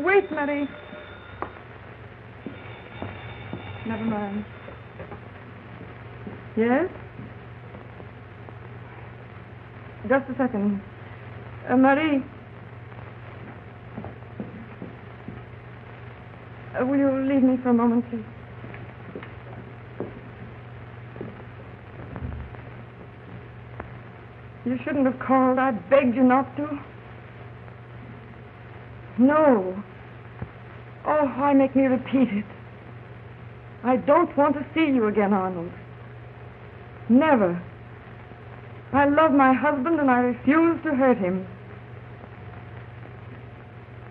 Wait, Marie. Never mind. Yes? Just a second. Marie. Will you leave me for a moment, please? You shouldn't have called. I begged you not to. No. Oh, why make me repeat it? I don't want to see you again, Arnold. Never. I love my husband and I refuse to hurt him.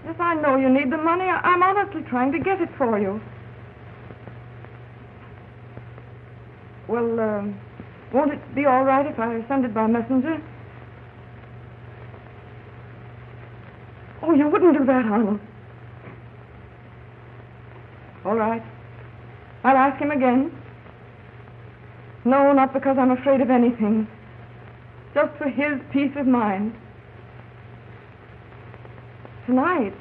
Yes, I know you need the money. I'm honestly trying to get it for you. Well, won't it be all right if I send it by messenger? Oh, you wouldn't do that, Arnold. All right. I'll ask him again. No, not because I'm afraid of anything. Just for his peace of mind. Tonight?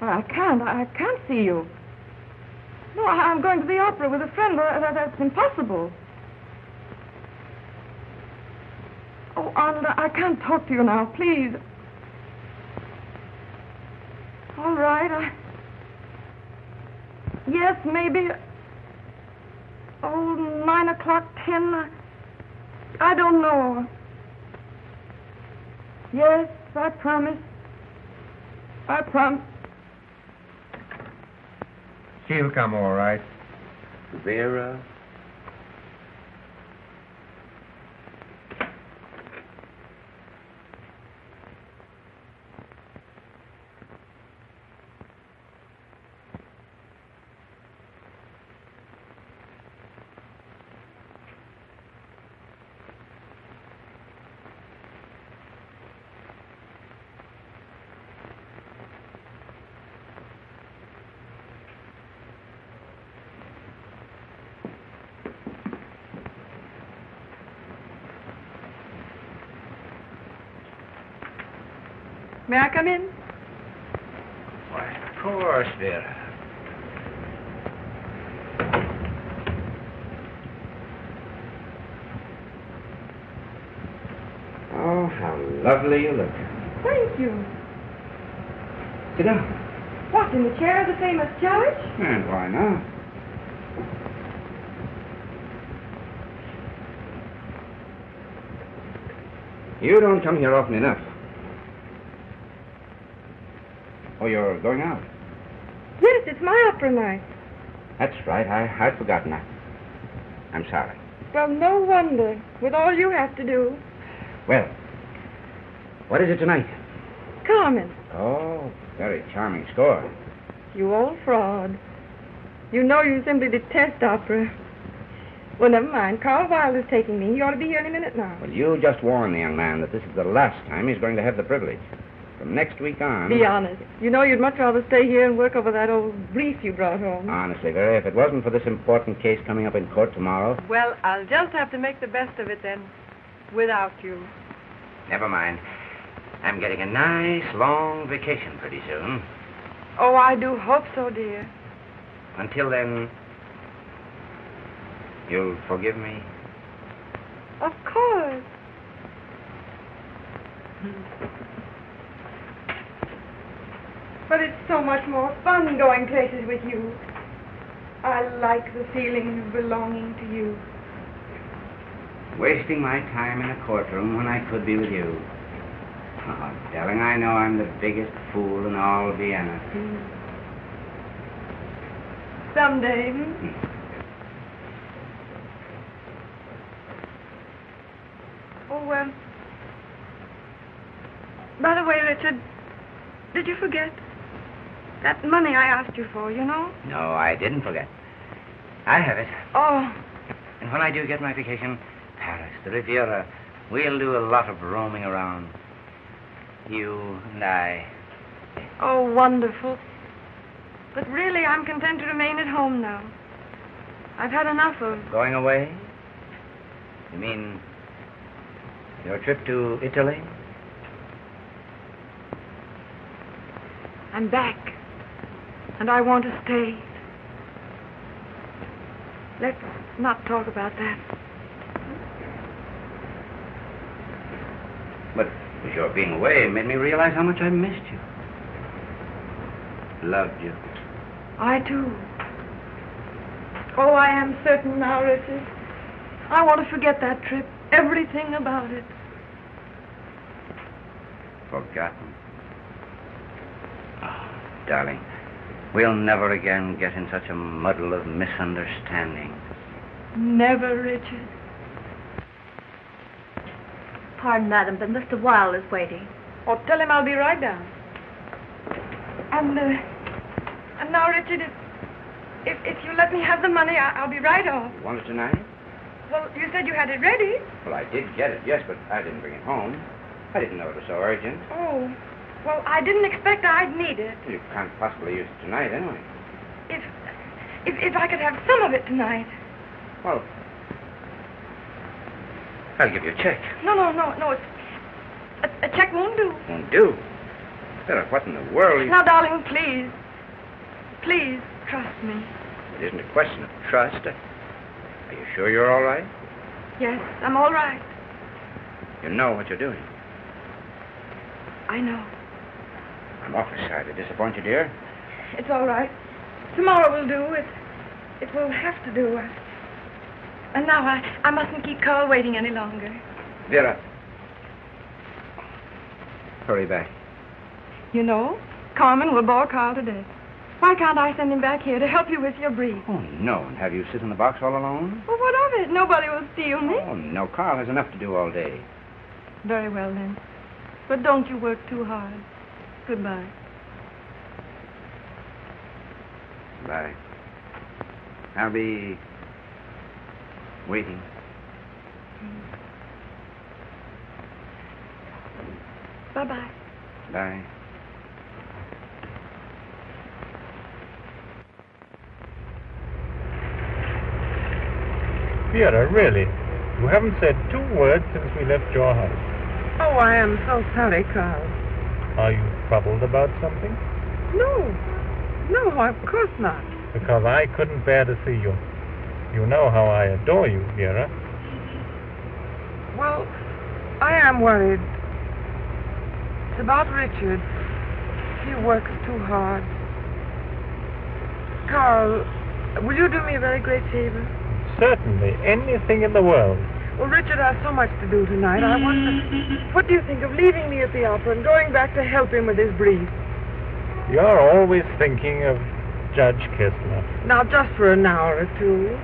I can't see you. No, I'm going to the opera with a friend. That's impossible. Oh, Arnold, I can't talk to you now. Please. All right, yes, maybe. Oh, 9 o'clock, 10. I don't know. Yes, I promise. I promise. She'll come all right. Vera. May I come in? Why, of course, Vera. Oh, how lovely you look. Thank you. Sit down. What, in the chair of the famous judge? And why not? You don't come here often enough. Oh, you're going out? Yes, it's my opera night. That's right. I'd forgotten that. I'm sorry. Well, no wonder, with all you have to do. Well, what is it tonight? Carmen. Oh, very charming score. You old fraud. You know you simply detest opera. Well, never mind. Carl Wilde is taking me. He ought to be here any minute now. Well, you just warn the young man that this is the last time he's going to have the privilege. From next week on... Be honest. You know you'd much rather stay here and work over that old brief you brought home. Honestly, Vera, if it wasn't for this important case coming up in court tomorrow... Well, I'll just have to make the best of it then, without you. Never mind. I'm getting a nice long vacation pretty soon. Oh, I do hope so, dear. Until then, you'll forgive me? Of course. But it's so much more fun going places with you. I like the feeling of belonging to you. Wasting my time in a courtroom when I could be with you. Oh, darling, I know I'm the biggest fool in all Vienna. Someday, Oh, well. By the way, Richard, did you forget? That money I asked you for, you know? No, I didn't forget. I have it. Oh. And when I do get my vacation, Paris, the Riviera, we'll do a lot of roaming around. You and I. Oh, wonderful. But really, I'm content to remain at home now. I've had enough of... Going away? You mean your trip to Italy? I'm back. And I want to stay. Let's not talk about that. But your being away made me realize how much I missed you. Loved you. I do. Oh, I am certain now, Richard. I want to forget that trip. Everything about it. Forgotten. Oh, darling, we'll never again get in such a muddle of misunderstanding. Never, Richard. Pardon, madam, but Mr. Wilde is waiting. Oh, tell him I'll be right down. And now, Richard, if you let me have the money, I'll be right off. You want it tonight? Well, you said you had it ready. Well, I did get it, yes, but I didn't bring it home. I didn't know it was so urgent. Oh. Well, I didn't expect I'd need it. You can't possibly use it tonight, anyway. If I could have some of it tonight. Well, I'll give you a check. No. A check won't do. Won't do? Well, what in the world... Now, darling, please. Please, trust me. It isn't a question of trust. Are you sure you're all right? Yes, I'm all right. You know what you're doing. I know. I'm awfully sorry to disappoint you, dear. It's all right. Tomorrow will do. It will have to do. And now I mustn't keep Carl waiting any longer. Vera. Hurry back. You know, Carmen will bore Carl to death. Why can't I send him back here to help you with your brief? Oh, no. And have you sit in the box all alone? Well, what of it? Nobody will steal me. Oh, no. Carl has enough to do all day. Very well, then. But don't you work too hard. Goodbye. Bye. I'll be waiting. Bye-bye. Bye. Vera, really, you haven't said two words since we left your house. Oh, I am so sorry, Carl. Are you troubled about something? No, of course not. Because I couldn't bear to see you. You know how I adore you, Vera. Well, I am worried. It's about Richard. He works too hard. Carl, will you do me a very great favor? Certainly, anything in the world. Well, Richard has so much to do tonight. I want to... What do you think of leaving me at the opera and going back to help him with his brief? You're always thinking of Judge Kessler. Now, just for an hour or two.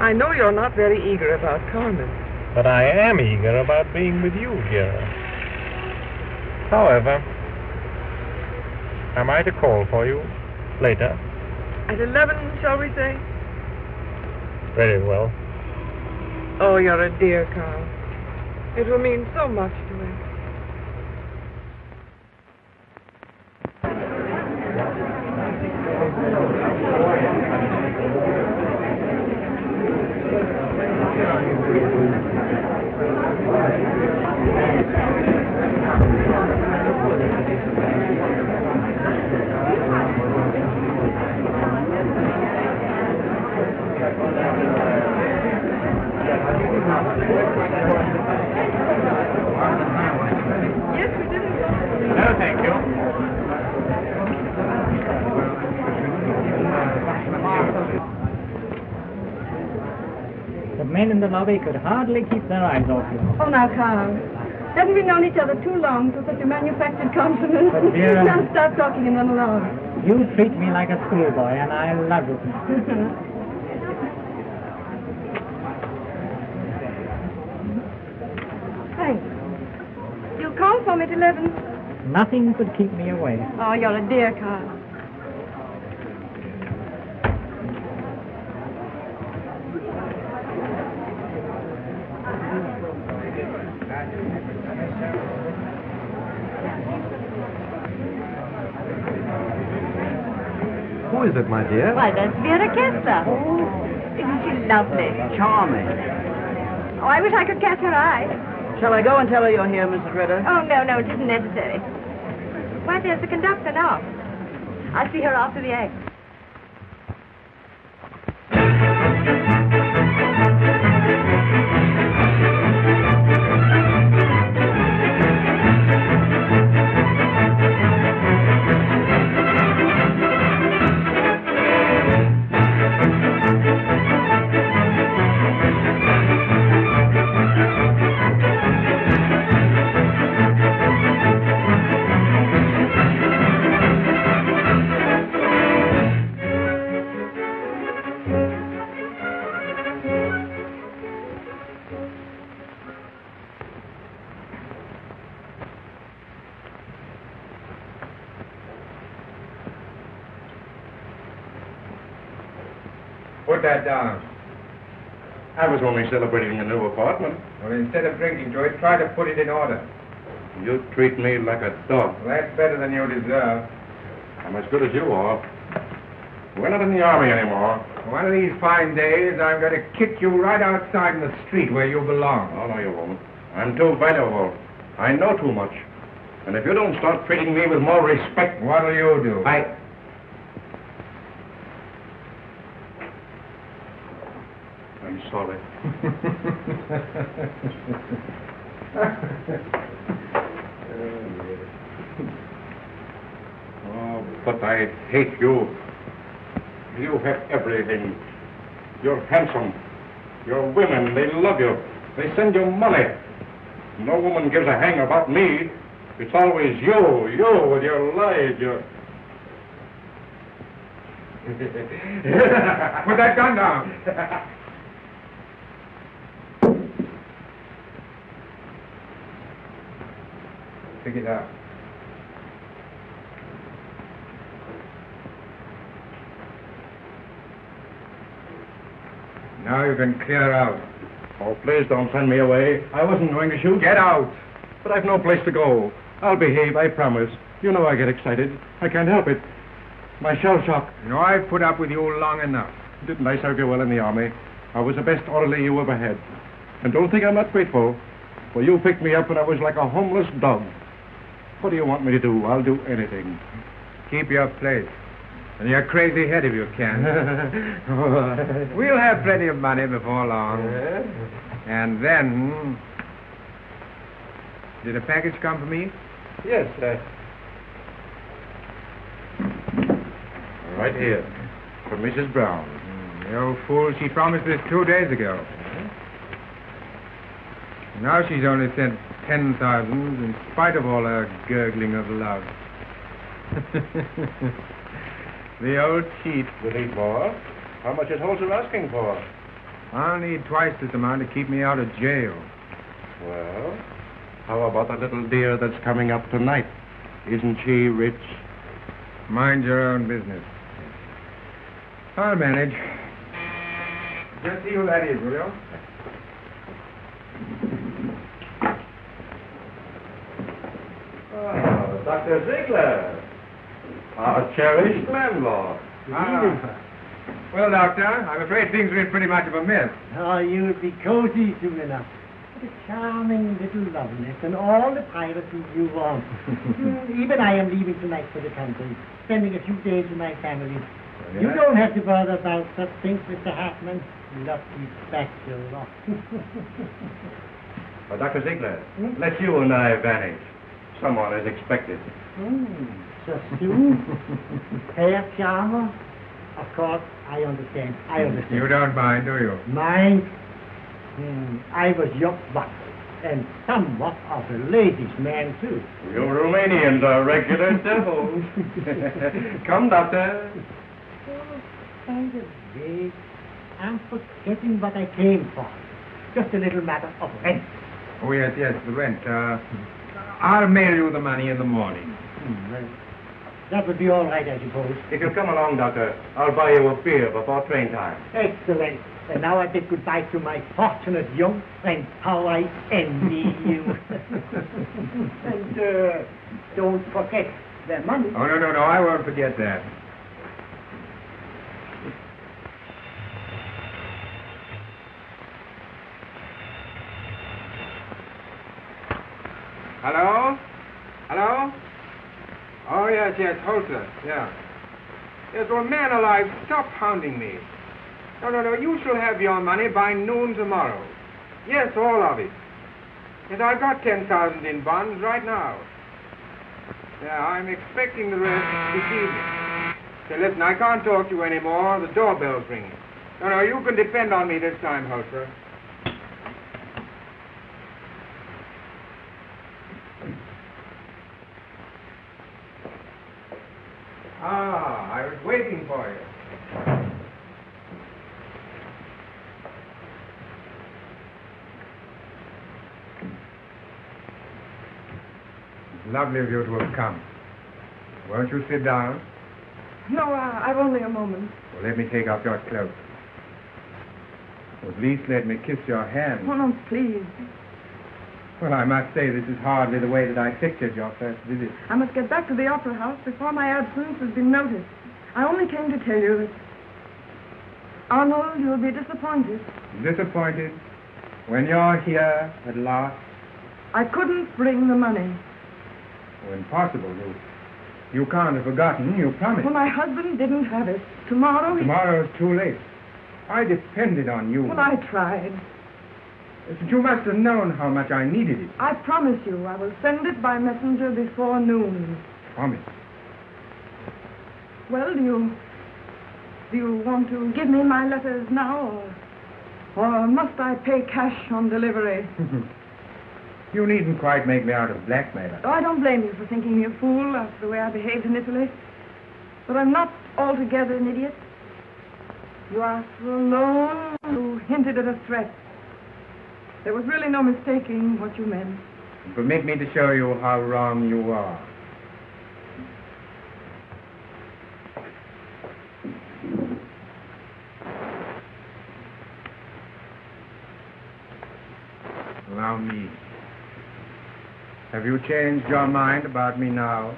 I know you're not very eager about Carmen. But I am eager about being with you, Vera. However, am I to call for you later? At 11, shall we say? Very well. Oh, you're a dear, Carl. It will mean so much to me. The men in the lobby could hardly keep their eyes off you. Oh, now, Carl. Haven't we known each other too long for such a manufactured compliment? But Vera... Now start talking and run along. You treat me like a schoolboy, and I love it. Thanks. You'll call for me at 11. Nothing could keep me away. Oh, you're a dear, Carl. Who is it, my dear? Why, that's Vera Kessler. Oh, isn't she lovely? Charming. Oh, I wish I could catch her eye. Shall I go and tell her you're here, Mrs. Ritter? Oh, no, no, it isn't necessary. Why, there's the conductor now. I'll see her after the act. Down. I was only celebrating a new apartment. Well, instead of drinking to it, try to put it in order. You treat me like a dog. Well, that's better than you deserve. I'm as good as you are. We're not in the army anymore. One of these fine days, I'm going to kick you right outside in the street where you belong. Oh, no, you won't. I'm too valuable. I know too much. And if you don't start treating me with more respect... What'll you do? I'm sorry. Oh, but I hate you. You have everything. You're handsome. Your women, they love you. They send you money. No woman gives a hang about me. It's always you with your lies, your... Put that gun down. Pick it up. Now you can clear out. Oh, please don't send me away. I wasn't going to shoot. Get out. But I've no place to go. I'll behave, I promise. You know I get excited. I can't help it. My shell shock. You know, I've put up with you long enough. Didn't I serve you well in the army? I was the best orderly you ever had. And don't think I'm not grateful. For you picked me up when I was like a homeless dog. What do you want me to do? I'll do anything. Keep your place. And your crazy head if you can. We'll have plenty of money before long. Yes. And then... Did a package come for me? Yes, sir. Right here. For Mrs. Brown. The old fool, she promised this 2 days ago. Now she's only sent 10,000 in spite of all her gurgling of love. The old cheat. Will need more? How much is Holzer asking for? I'll need twice this amount to keep me out of jail. Well, how about the little dear that's coming up tonight? Isn't she rich? Mind your own business. I'll manage. Just see who that is, will you? Oh, Dr. Ziegler, our cherished landlord. Well, Doctor, I'm afraid things are in pretty much of a mess. Oh, you'll be cozy soon enough. What a charming little loveliness and all the privacy you want. Even I am leaving tonight for the country, spending a few days with my family. Yes. You don't have to bother about such things, Mr. Hartman. Lucky bachelor. Well, Dr. Ziegler, let you and I vanish. Someone is expected. Just you? Herr Charmer? Of course, I understand. You don't mind, do you? Mind? I was your butler, and somewhat of a ladies' man, too. You Romanians are regular devils. Come, Doctor. Oh, by the way, I'm forgetting what I came for. Just a little matter of rent. Oh, yes, yes, the rent. I'll mail you the money in the morning. That would be all right, I suppose. If you'll come along, Doctor, I'll buy you a beer before train time. Excellent. And now I bid goodbye to my fortunate young friend. How I envy you. And don't forget the money. Oh, no, I won't forget that. Hello? Hello? Oh, yes, Holzer, yeah. Yes, well, man alive, stop hounding me. No, you shall have your money by noon tomorrow. Yes, all of it. Yes, I've got 10,000 in bonds right now. Yeah, I'm expecting the rest this evening. So listen, I can't talk to you anymore. The doorbell's ringing. No, you can depend on me this time, Holzer. Ah, I was waiting for you. Lovely of you to have come. Won't you sit down? No, I've only a moment. Well, let me take off your clothes. Well, at least let me kiss your hand. Oh, no, please. Well, I must say this is hardly the way that I pictured your first visit. I must get back to the opera house before my absence has been noticed. I only came to tell you that... Arnold, you'll be disappointed. Disappointed? When you're here at last? I couldn't bring the money. Oh, impossible. You can't have forgotten. You promised. Well, my husband didn't have it. Tomorrow... Tomorrow's too late. I depended on you. Well, I tried. But you must have known how much I needed it. I promise you I will send it by messenger before noon. Promise. Well, do you want to give me my letters now, or must I pay cash on delivery? You needn't quite make me out of blackmailer. Oh, I don't blame you for thinking me a fool after the way I behaved in Italy. But I'm not altogether an idiot. You asked for a loan. You hinted at a threat. There was really no mistaking what you meant. Permit me to show you how wrong you are. Allow me. Have you changed your mind about me now?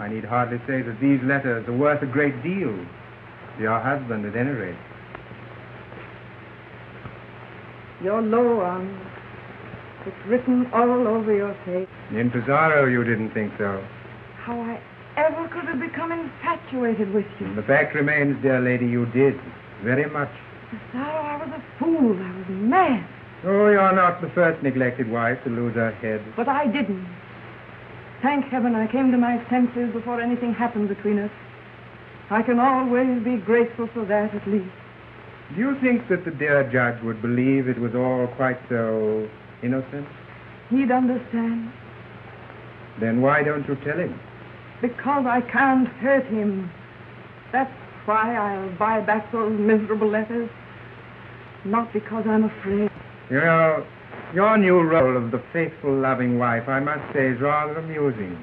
I need hardly say that these letters are worth a great deal to your husband, at any rate. You're low, Arnold. It's written all over your face. In Pesaro, you didn't think so. How I ever could have become infatuated with you. The fact remains, dear lady, you did. Very much. Pesaro, I was a fool. I was mad. Oh, you're not the first neglected wife to lose her head. But I didn't. Thank heaven I came to my senses before anything happened between us. I can always be grateful for that, at least. Do you think that the dear judge would believe it was all quite so innocent? He'd understand. Then why don't you tell him? Because I can't hurt him. That's why I'll buy back those miserable letters. Not because I'm afraid. You know, your new role of the faithful, loving wife, I must say, is rather amusing.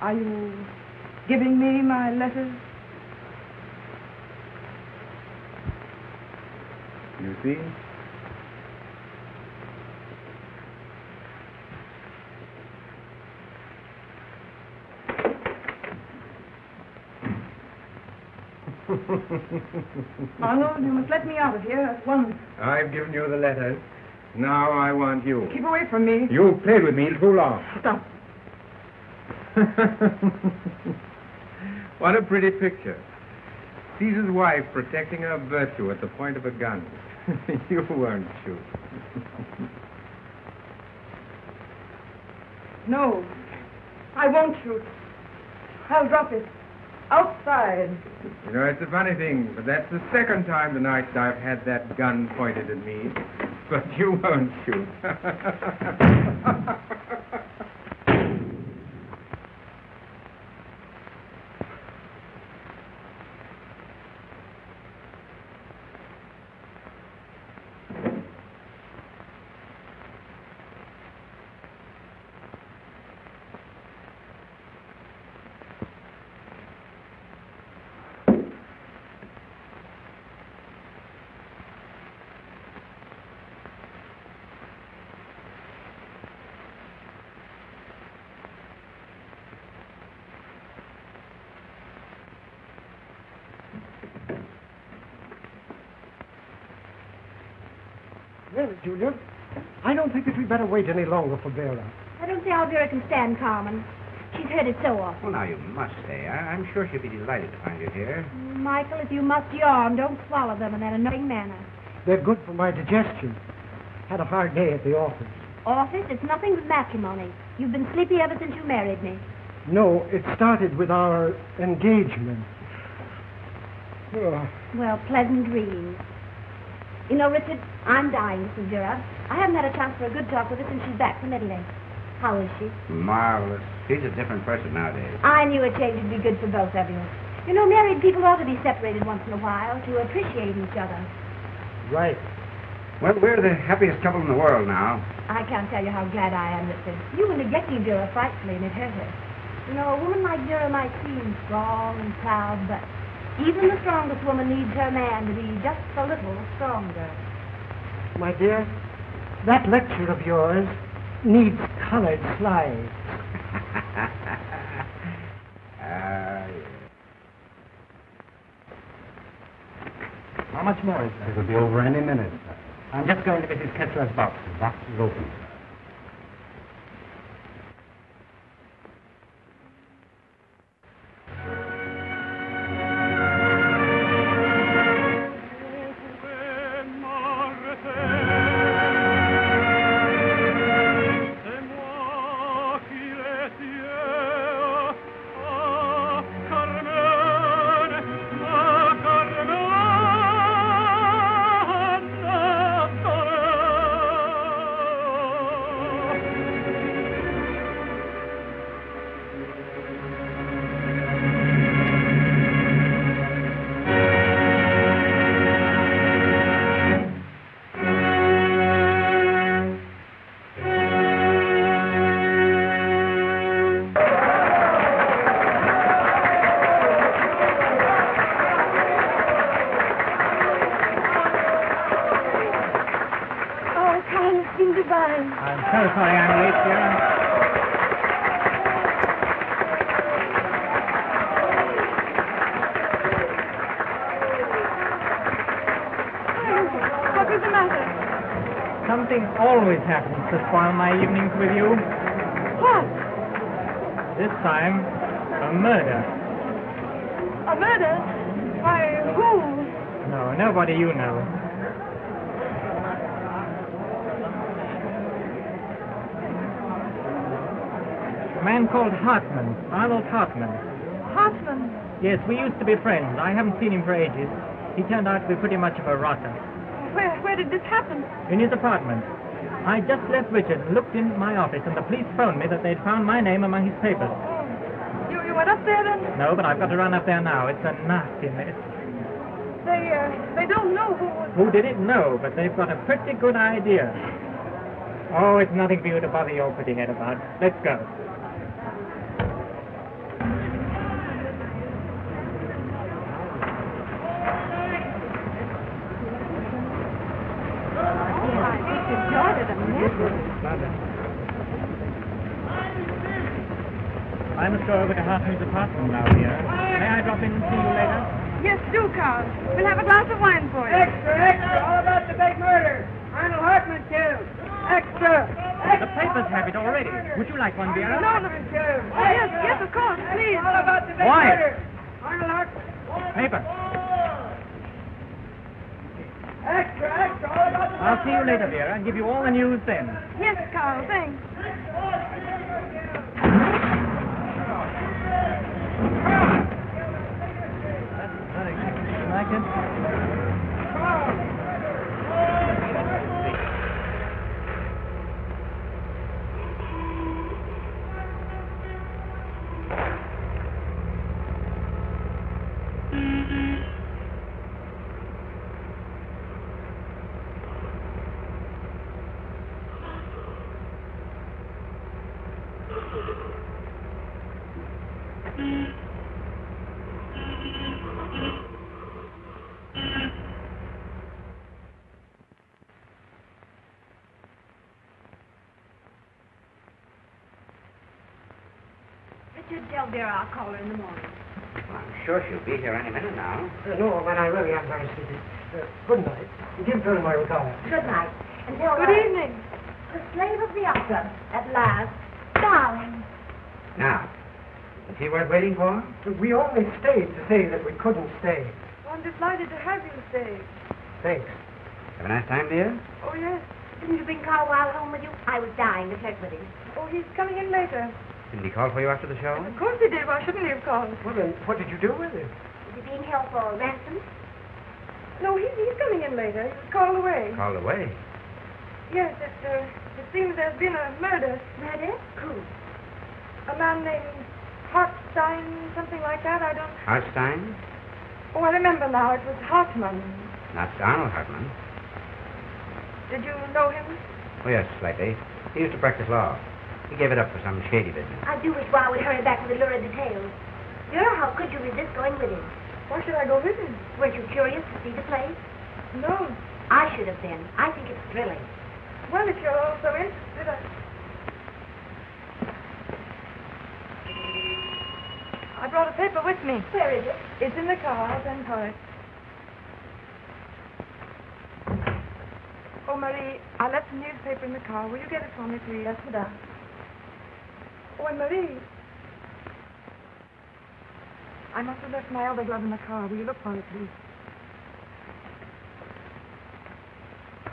Are you giving me my letters? You see? Arnold, you must let me out of here at once. I've given you the letters. Now I want you. Keep away from me. You played with me too long. Stop. What a pretty picture. Caesar's wife protecting her virtue at the point of a gun. You weren't shoot. No, I won't shoot. I'll drop it. Outside. You know, it's a funny thing, but that's the second time tonight that I've had that gun pointed at me. But you won't shoot. Well, Julia, I don't think that we'd better wait any longer for Vera. I don't see how Vera can stand Carmen. She's heard it so often. Well, now, you must say. I'm sure she'll be delighted to find you here. Michael, if you must yawn, don't swallow them in that annoying manner. They're good for my digestion. Had a hard day at the office. Office? It's nothing but matrimony. You've been sleepy ever since you married me. No, it started with our engagement. Oh. Well, pleasant dreams. You know, Richard, I'm dying, Mrs. Gerard. I haven't had a chance for a good talk with her since she's back from Italy. How is she? Marvelous. She's a different person nowadays. I knew a change would be good for both of you. You know, married people ought to be separated once in a while to appreciate each other. Right. Well, we're the happiest couple in the world now. I can't tell you how glad I am, Richard. You were neglecting Vera frightfully, and it hurt her. You know, a woman like Vera might seem strong and proud, but... even the strongest woman needs her man to be just a little stronger. My dear, that lecture of yours needs colored slides. How much more is there? It'll be over any minute, sir. I'm just going to Mrs. Kessler's box. The box is open, sir. To spoil my evenings with you. What? This time, a murder. A murder? By who? No, nobody you know. A man called Hartman, Arnold Hartman. Hartman? Yes, we used to be friends. I haven't seen him for ages. He turned out to be pretty much of a rotter. Where did this happen? In his apartment. I just left Richard and looked in my office, and the police phoned me that they'd found my name among his papers. Oh. You went up there, then? No, but I've got to run up there now. It's a nasty mess. They don't know who was... Who did it? No, but they've got a pretty good idea. Oh, it's nothing for you to bother your pretty head about. Let's go. I must go over to Hartman's apartment now, dear. May I drop in and see you later? Yes, do, Carl. We'll have a glass of wine for you. Extra, extra. All about the big murder. Arnold Hartman killed. Extra. The papers have it already. Would you like one, dear? No, yes, yes, of course. Please. All about the big murder. Arnold Hartman. Paper. Extra, extra. All about the I'll see you later, dear. I'll give you all the news then. Yes, Carl. Thanks. second. I'll call her in the morning. Well, I'm sure she'll be here any minute now. No, but I really am very sleepy. Good night. Give her my regards. Good night. Good evening. The slave of the opera, at last. Darling. Now, is she worth waiting for? We only stayed to say that we couldn't stay. Well, I'm delighted to have you stay. Thanks. Have a nice time, dear? Oh, yes. Didn't you bring Carl Wilde home with you? I was dying to flirt with him. Oh, he's coming in later. Didn't he call for you after the show? Of course he did. Why shouldn't he have called? Well, then, what did you do with him? Is he being held for a ransom? No, he's coming in later. He was called away. Called away? Yes, it seems there's been a murder. Murder? Who? A man named Hartstein, something like that. I don't... Hartstein? Oh, I remember now. It was Hartman. Not Arnold Hartman. Did you know him? Oh, yes, slightly. He used to practice law. He gave it up for some shady business. I do wish Wild would hurry back with the lurid details. Vera, how could you resist going with him? Why should I go with him? Weren't you curious to see the play? No. I should have been. I think it's thrilling. Well, if you're all so interested, I brought a paper with me. Where is it? It's in the car. I'll send for it. Oh, Marie, I left the newspaper in the car. Will you get it for me, please? Yes, madame. Oh, and Marie. I must have left my other glove in the car. Will you look for it, please?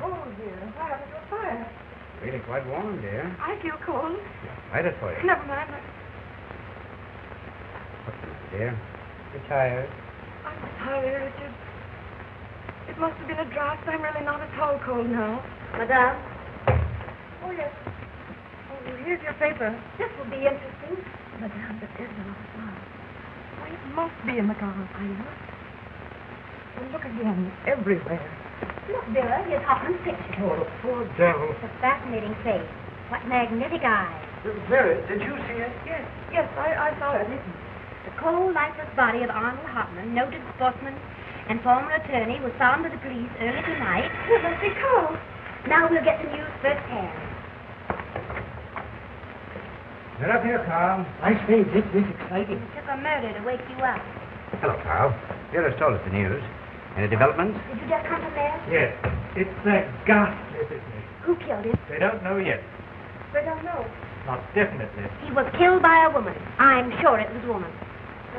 Oh, dear. Why haven't you a fire? It's really quite warm, dear. I feel cold. I'll light it for you. Never mind. What's the matter, dear? You're tired. I'm tired, Richard. It must have been a draught. I'm really not at all cold now. Madame? Oh, yes. Here's your paper. This will be interesting. Madame, but there's a lot of love. Why, it must be in the car. I know. Well, look again. Everywhere. Look, Vera, here's Hoffman's picture. Oh, the poor devil. It's a fascinating face. What magnetic eyes. Vera, did you see it? Yes. Yes, I saw it. The cold, lifeless body of Arnold Hartman, noted sportsman and former attorney, was found by the police early tonight. It must be cold. Now we'll get the news firsthand. Get up here, Carl. I say, Dick, this is exciting. It took a murder to wake you up. Hello, Carl. Vera's told us the news. Any developments? Did you just come from there? Yes. It's a ghastly business. Who killed him? They don't know yet. They don't know? Not definitely. He was killed by a woman. I'm sure it was a woman.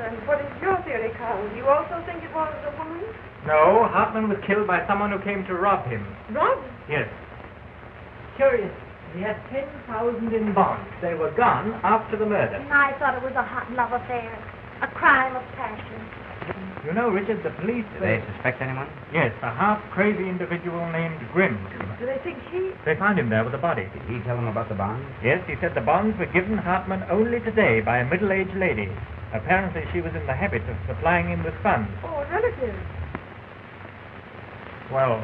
And what is your theory, Carl? Do you also think it was a woman? No, Hartman was killed by someone who came to rob him. Rob? Yes. Curious. He had 10,000 in bonds. They were gone after the murder. And I thought it was a hot love affair, a crime of passion. You know, Richard, the police... Do they suspect anyone? Yes, a half-crazy individual named Grimm. Do they think he... They found him there with a body. Did he tell them about the bonds? Yes, he said the bonds were given Hartman only today by a middle-aged lady. Apparently she was in the habit of supplying him with funds. Oh, a relative. Well,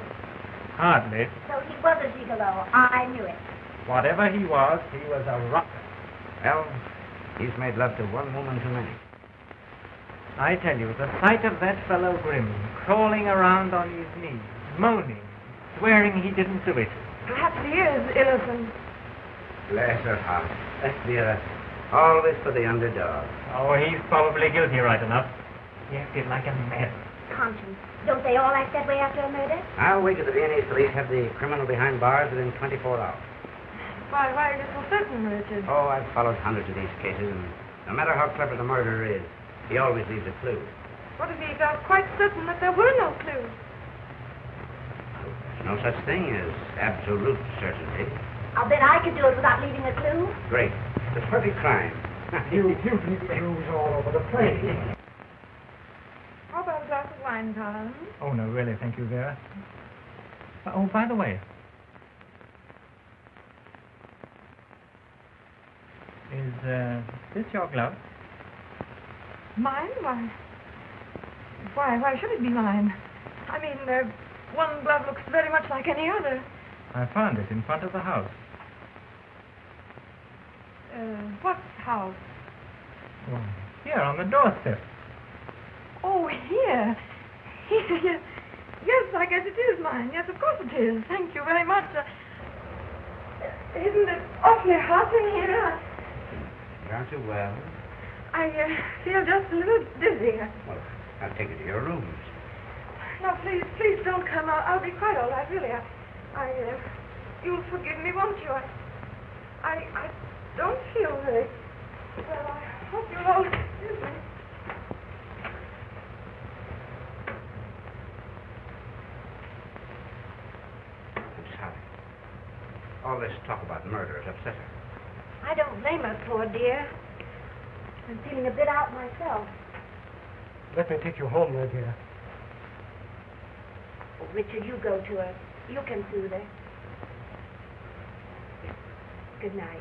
hardly. So he was a gigolo. I knew it. Whatever he was a rocker. Well, he's made love to one woman too many. I tell you, the sight of that fellow Grimm crawling around on his knees, moaning, swearing he didn't do it. Perhaps he is innocent. Bless her heart. That's dear. All this for the underdog. Oh, he's probably guilty right enough. He acted like a madman. Conscience. Don't they all act that way after a murder? I'll wait till the Viennese police have the criminal behind bars within 24 hours. Why are you so certain, Richard? Oh, I've followed hundreds of these cases, and no matter how clever the murderer is, he always leaves a clue. What if he felt quite certain that there were no clues? Well, there's no such thing as absolute certainty. I'll bet I could do it without leaving a clue. Great. It's a perfect crime. You leave clues all over the place. How about a glass of wine, Tom? Oh, no, really, thank you, Vera. Oh, by the way, is this your glove? Mine? Why should it be mine? I mean, one glove looks very much like any other. I found it in front of the house. What house? Well, here, on the doorstep. Oh, here? Here. Yes, I guess it is mine. Yes, of course it is. Thank you very much. Isn't it awfully hot in here? Aren't you well? I feel just a little dizzy. Well, I'll take you to your rooms. No, please don't come. I'll be quite all right, really. You'll forgive me, won't you? I don't feel very well. I hope you'll all excuse me. I'm sorry. All this talk about murder has upset her. I don't blame her, poor dear. I'm feeling a bit out myself. Let me take you home, my dear. Oh, Richard, you go to her. You can soothe her. Good night.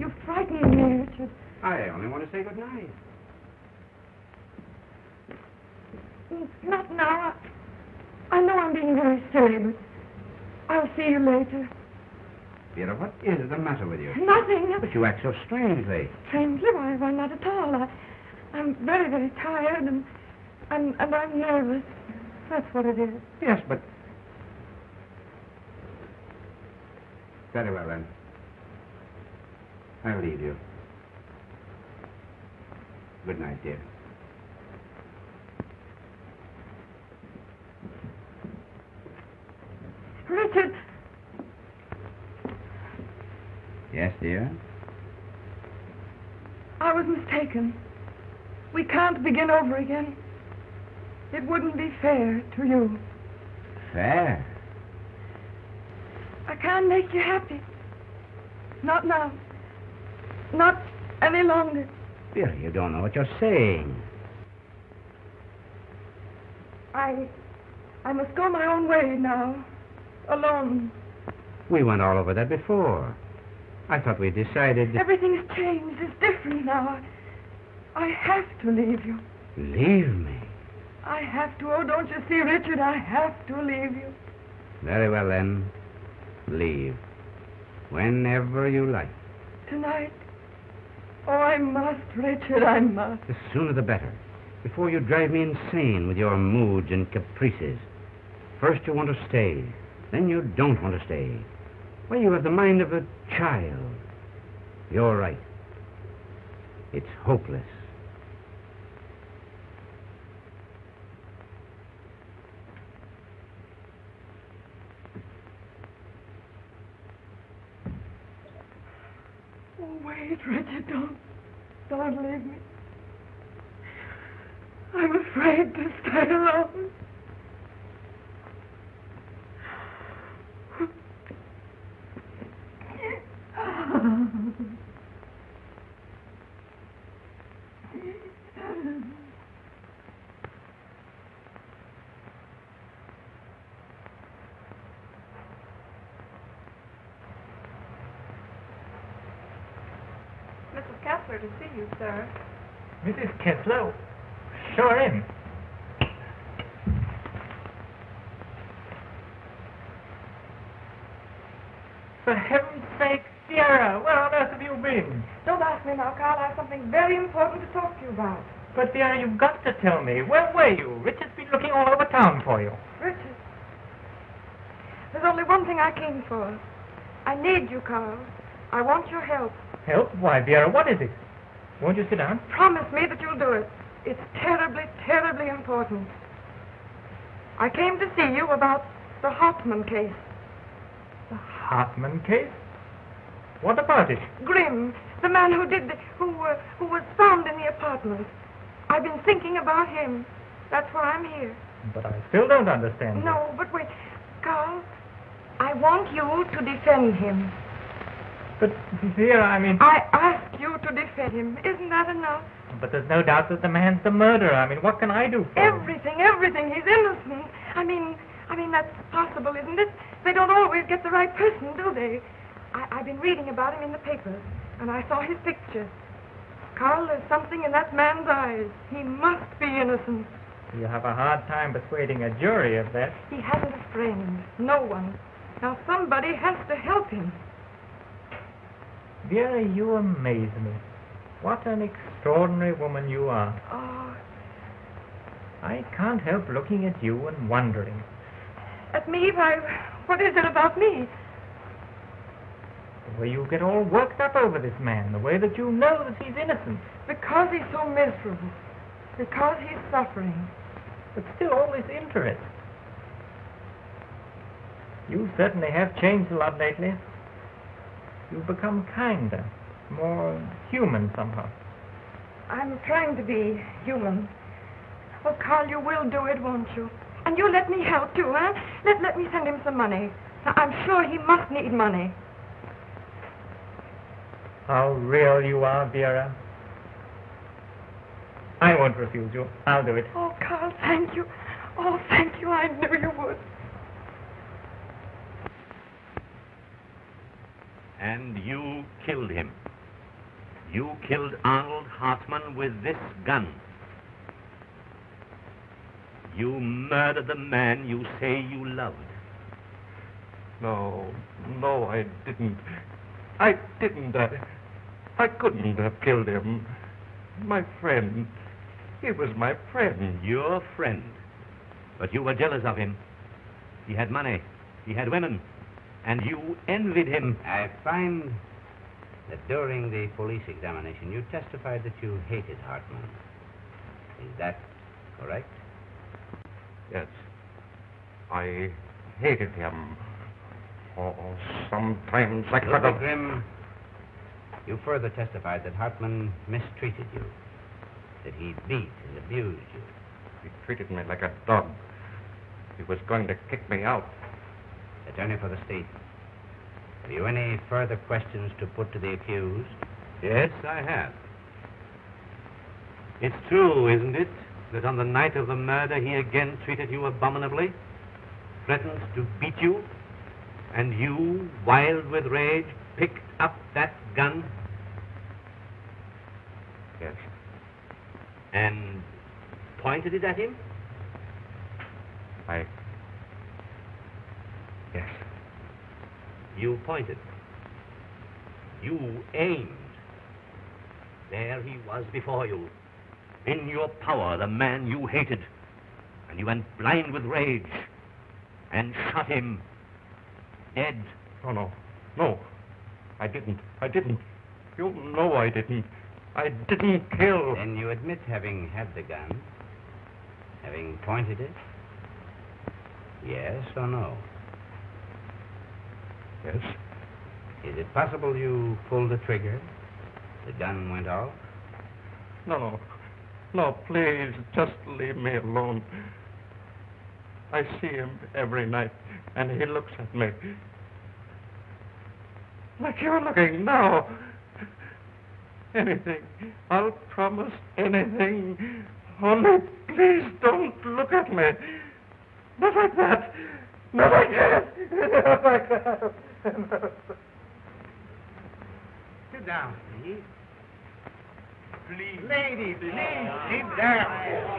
You frightened me, Richard. I only want to say good night. Not now. I know I'm being very silly, but I'll see you later. Vera, what is the matter with you? Nothing. But you act so strangely. Strangely? Why not at all? I'm very, very tired, and I'm nervous. That's what it is. Yes, but... Very well, then. I'll leave you. Good night, dear. Richard! Yes, dear? I was mistaken. We can't begin over again. It wouldn't be fair to you. Fair? I can't make you happy. Not now. Not any longer. Vera, you don't know what you're saying. I must go my own way now. Alone. We went all over that before. I thought we decided... Everything's changed. It's different now. I have to leave you. Leave me? I have to. Oh, don't you see, Richard? I have to leave you. Very well, then. Leave. Whenever you like. Tonight. Oh, I must, Richard, I must. The sooner the better. Before you drive me insane with your moods and caprices. First you want to stay. Then you don't want to stay. Well, you have the mind of a child. You're right. It's hopeless. Wait, Richard, don't leave me. I'm afraid to stay alone. Kessler to see you, sir. Mrs. Kessler? Sure am. For heaven's sake, Sierra, where on earth have you been? Don't ask me now, Carl. I have something very important to talk to you about. But, Sierra, you've got to tell me. Where were you? Richard's been looking all over town for you. Richard? There's only one thing I came for. I need you, Carl. I want your help. Help? Why, Vera, what is it? Won't you sit down? Promise me that you'll do it. It's terribly, terribly important. I came to see you about the Hartman case. The Hartman case? What about it? Grimm, the man who was found in the apartment. I've been thinking about him. That's why I'm here. But I still don't understand. No, but wait. Carl, I want you to defend him. But, dear, I mean... I ask you to defend him. Isn't that enough? But there's no doubt that the man's the murderer. I mean, what can I do for him? Everything. He's innocent. I mean, that's possible, isn't it? They don't always get the right person, do they? I've been reading about him in the papers, and I saw his picture. Carl, there's something in that man's eyes. He must be innocent. You have a hard time persuading a jury of that. He hasn't a friend. No one. Now, somebody has to help him. Vera, you amaze me. What an extraordinary woman you are. Oh. I can't help looking at you and wondering. At me? Why, what is it about me? The way you get all worked up over this man, the way that you know that he's innocent. Because he's so miserable. Because he's suffering. But still all this interest. You certainly have changed a lot lately. You've become kinder, more human somehow. I'm trying to be human. Oh, Carl, you will do it, won't you? And you let me help too, huh? Let me send him some money. I'm sure he must need money. How real you are, Vera. I won't refuse you. I'll do it. Oh, Carl, thank you. Oh, thank you. I knew you would. And you killed him. You killed Arnold Hartman with this gun. You murdered the man you say you loved. No, I didn't. I couldn't have killed him. My friend. He was my friend. Your friend. But you were jealous of him. He had money. He had women. And you envied him. I find that during the police examination, you testified that you hated Hartman. Is that correct? Yes. I hated him. Oh, sometimes I could have... Mr. Grimm, you further testified that Hartman mistreated you, that he beat and abused you. He treated me like a dog. He was going to kick me out. Attorney for the state, have you any further questions to put to the accused? Yes, I have. It's true, isn't it, that on the night of the murder he again treated you abominably, threatened to beat you, and you, wild with rage, picked up that gun? Yes. And pointed it at him? Yes. You pointed. You aimed. There he was before you. In your power, the man you hated. And you went blind with rage. And shot him. Dead. Oh, no. No. I didn't. You know I didn't. I didn't kill. Then you admit having had the gun. Having pointed it? Yes or no? Yes. Is it possible you pulled the trigger? The gun went off? No. No, please, just leave me alone. I see him every night, and he looks at me. Like you're looking now. Anything. I'll promise anything. Only please don't look at me. Not like that. Not like that. Not like that. Sit down, please. please. Lady, please sit down.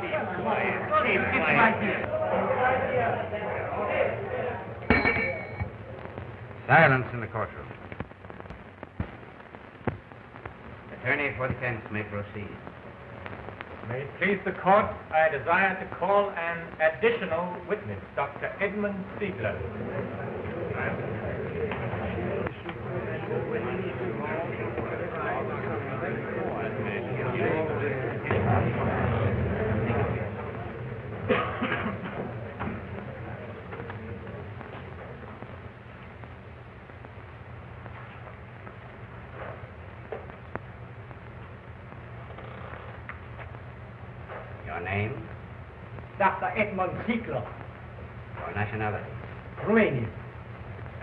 Keep quiet. Keep quiet. Silence in the courtroom. Attorney for the defense may proceed. May it please the court, I desire to call an additional witness, Dr. Edmund Ziegler. Edmund Ziegler. Your nationality? Romanian.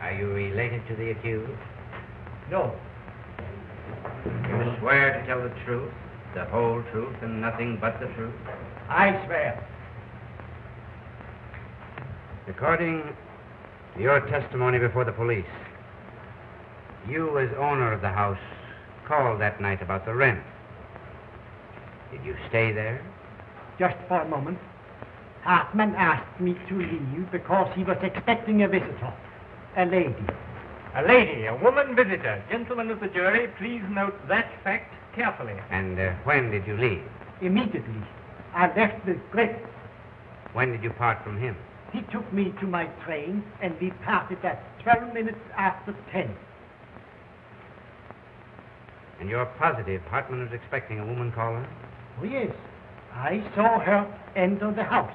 Are you related to the accused? No. You swear to tell the truth, the whole truth, and nothing but the truth? I swear. According to your testimony before the police, you, as owner of the house, called that night about the rent. Did you stay there? Just for a moment. Hartman asked me to leave because he was expecting a visitor, a lady. A lady, a woman visitor. Gentlemen of the jury, please note that fact carefully. And when did you leave? Immediately. I left the grip. When did you part from him? He took me to my train, and we parted at 12 minutes after 10. And you're positive Hartman was expecting a woman caller? Oh, yes. I saw her enter the house.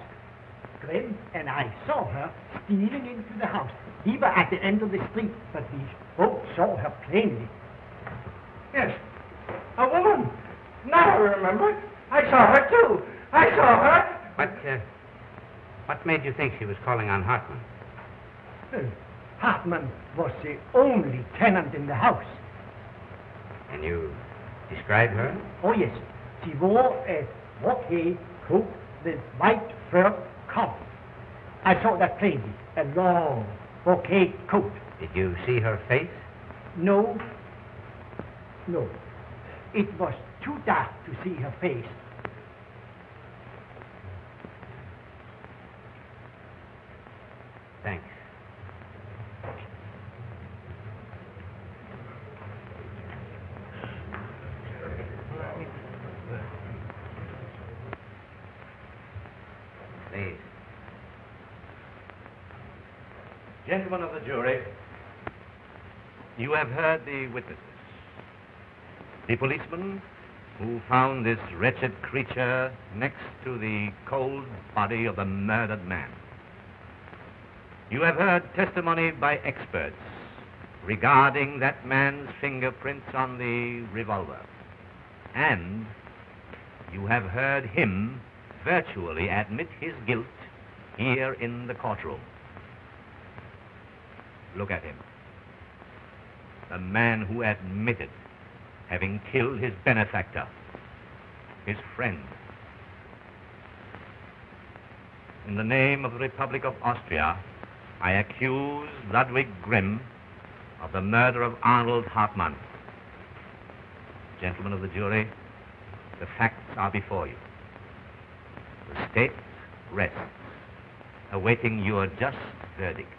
Grimm and I saw her stealing into the house. He was at the end of the street, but we both saw her plainly. Yes, a woman. Now I remember. I saw her, too. I saw her. What made you think she was calling on Hartman? Hartman was the only tenant in the house. And you described her? Oh, yes. She wore a walking coat with white fur collar. I saw that plainly, a long brocade coat. Did you see her face? No. No. It was too dark to see her face. Thanks. Gentlemen of the jury, you have heard the witnesses. The policeman who found this wretched creature next to the cold body of the murdered man. You have heard testimony by experts regarding that man's fingerprints on the revolver. And you have heard him virtually admit his guilt here in the courtroom. Look at him. The man who admitted having killed his benefactor, his friend. In the name of the Republic of Austria, I accuse Ludwig Grimm of the murder of Arnold Hartman. Gentlemen of the jury, the facts are before you. The state rests, awaiting your just verdict.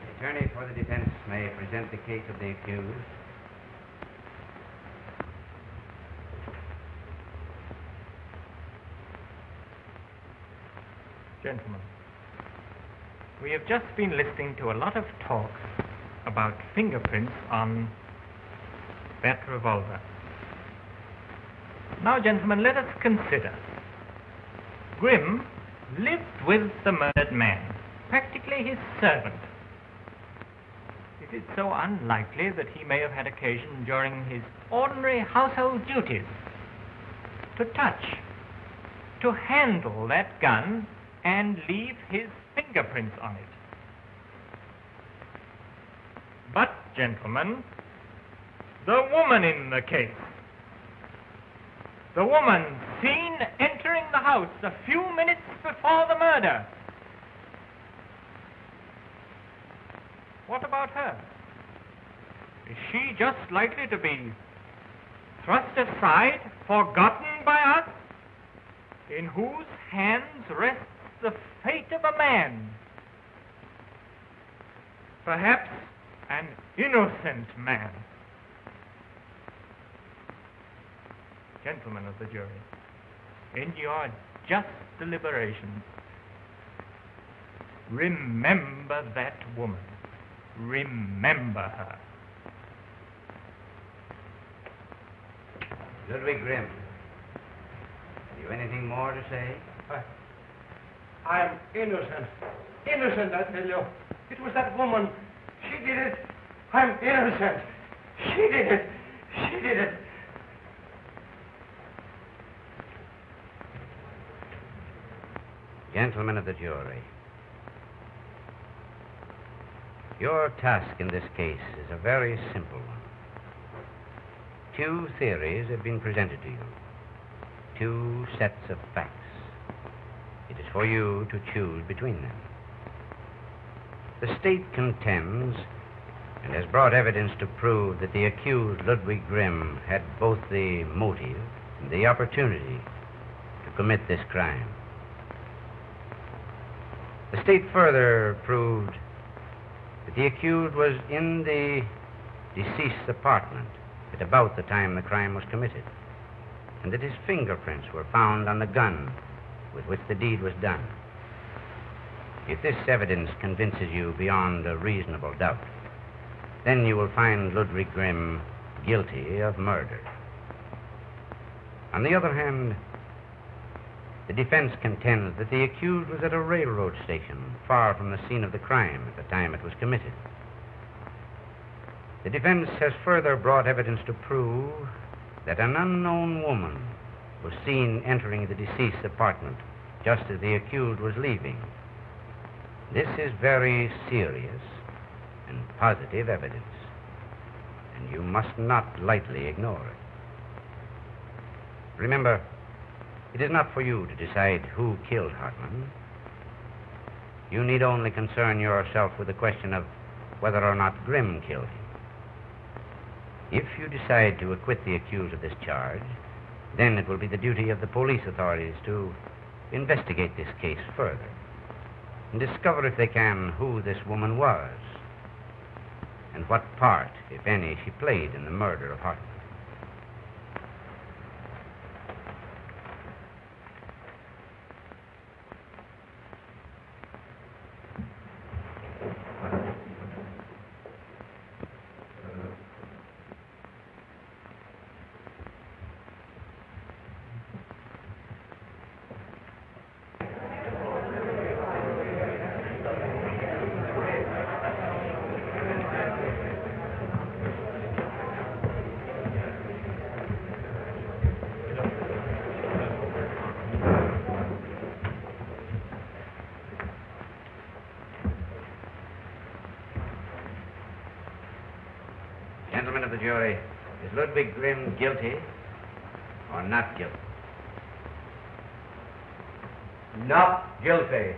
The attorney for the defense may present the case of the accused. Gentlemen, we have just been listening to a lot of talk about fingerprints on that revolver. Now, gentlemen, let us consider. Grimm lived with the murdered man, practically his servant. It is so unlikely that he may have had occasion during his ordinary household duties to touch, to handle that gun and leave his fingerprints on it. But, gentlemen, the woman in the case, the woman seen entering the house a few minutes before the murder, what about her? Is she just likely to be thrust aside, forgotten by us? In whose hands rests the fate of a man? Perhaps an innocent man. Gentlemen of the jury, in your just deliberations, remember that woman. Remember her. Ludwig Grimm, have you anything more to say? I'm innocent. Innocent, I tell you. It was that woman. She did it. I'm innocent. She did it. She did it. Gentlemen of the jury, your task in this case is a very simple one. Two theories have been presented to you. Two sets of facts. It is for you to choose between them. The state contends and has brought evidence to prove that the accused Ludwig Grimm had both the motive and the opportunity to commit this crime. The state further proved that the accused was in the deceased's apartment at about the time the crime was committed, and that his fingerprints were found on the gun with which the deed was done. If this evidence convinces you beyond a reasonable doubt, then you will find Ludwig Grimm guilty of murder. On the other hand, the defense contends that the accused was at a railroad station far from the scene of the crime at the time it was committed. The defense has further brought evidence to prove that an unknown woman was seen entering the deceased's apartment just as the accused was leaving. This is very serious and positive evidence, and you must not lightly ignore it. Remember, it is not for you to decide who killed Hartman. You need only concern yourself with the question of whether or not Grimm killed him. If you decide to acquit the accused of this charge, then it will be the duty of the police authorities to investigate this case further and discover, if they can, who this woman was and what part, if any, she played in the murder of Hartman. Gentlemen of the jury, is Ludwig Grimm guilty or not guilty? Not guilty.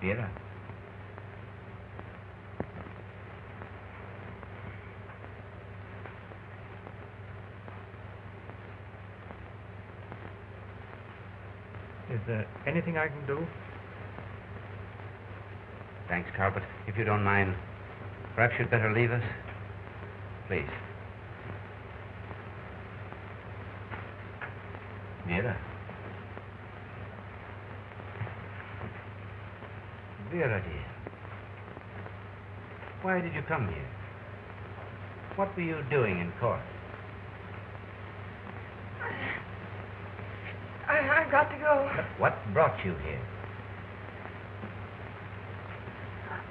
Vera. Is there anything I can do? Thanks, Carl, but if you don't mind, perhaps you'd better leave us. Please. Vera. Vera, dear, why did you come here? What were you doing in court? I've got to go. But what brought you here?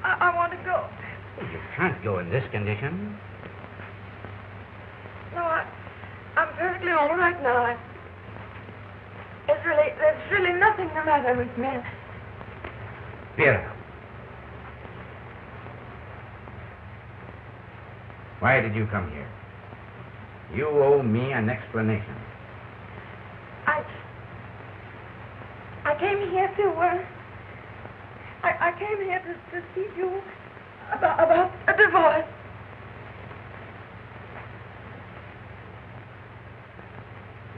I want to go. Well, you can't go in this condition. No, I'm perfectly all right now. There's really nothing the matter with me. Vera. Why did you come here? You owe me an explanation. I came here to... I came here to see you about a divorce.